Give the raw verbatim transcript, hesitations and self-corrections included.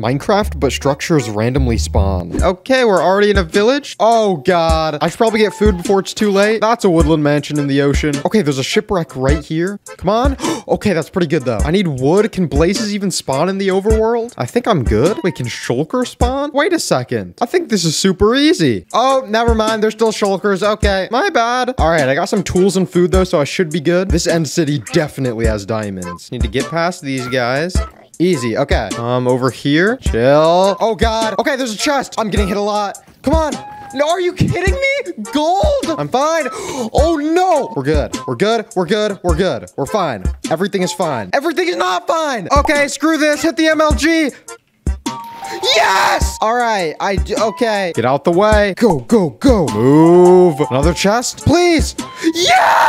Minecraft, but structures randomly spawn. Okay, we're already in a village. Oh God, I should probably get food before it's too late. That's a woodland mansion in the ocean. Okay, there's a shipwreck right here. Come on. Okay, that's pretty good though. I need wood. Can blazes even spawn in the overworld? I think I'm good. Wait, can shulker spawn? Wait a second. I think this is super easy. Oh, never mind. There's still shulkers. Okay, my bad. All right, I got some tools and food though, so I should be good. This end city definitely has diamonds. Need to get past these guys. Easy. Okay. Um, over here. Chill. Oh, God. Okay, there's a chest. I'm getting hit a lot. Come on. No, are you kidding me? Gold? I'm fine. Oh, no. We're good. We're good. We're good. We're good. We're fine. Everything is fine. Everything is not fine. Okay, screw this. Hit the M L G. Yes! All right. I do. Okay. Get out the way. Go, go, go. Move. Another chest. Please. Yeah!